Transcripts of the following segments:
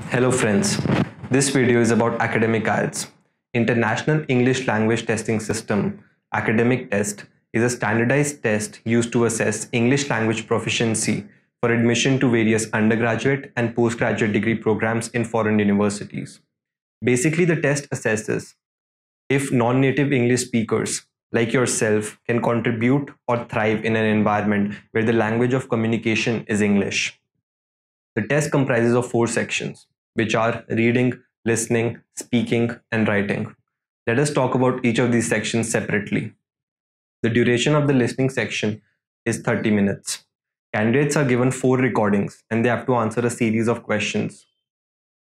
Hello friends, this video is about Academic IELTS. International English Language Testing System, academic test, is a standardized test used to assess English language proficiency for admission to various undergraduate and postgraduate degree programs in foreign universities. Basically, the test assesses if non-native English speakers like yourself can contribute or thrive in an environment where the language of communication is English. The test comprises of 4 sections, which are reading, listening, speaking, and writing. Let us talk about each of these sections separately. The duration of the listening section is 30 minutes. Candidates are given 4 recordings and they have to answer a series of questions.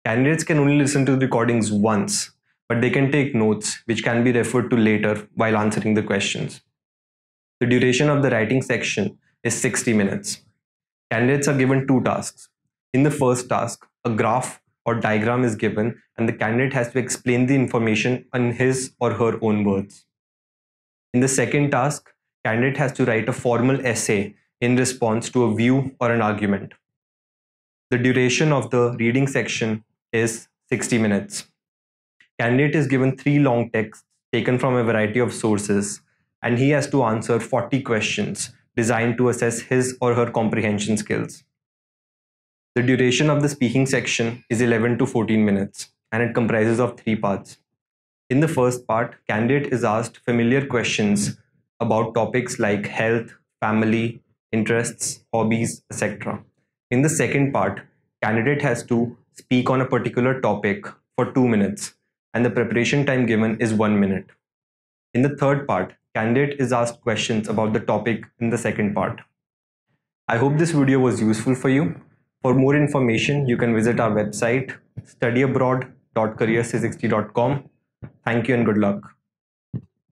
Candidates can only listen to the recordings once, but they can take notes which can be referred to later while answering the questions. The duration of the writing section is 60 minutes. Candidates are given 2 tasks. In the first task, a graph or diagram is given and the candidate has to explain the information in his or her own words. In the second task, candidate has to write a formal essay in response to a view or an argument. The duration of the reading section is 60 minutes. Candidate is given 3 long texts taken from a variety of sources and he has to answer 40 questions designed to assess his or her comprehension skills. The duration of the speaking section is 11 to 14 minutes and it comprises of 3 parts. In the first part, candidate is asked familiar questions about topics like health, family, interests, hobbies, etc. In the second part, candidate has to speak on a particular topic for 2 minutes and the preparation time given is 1 minute. In the third part, candidate is asked questions about the topic in the second part. I hope this video was useful for you. For more information, you can visit our website studyabroad.career360.com. Thank you and good luck.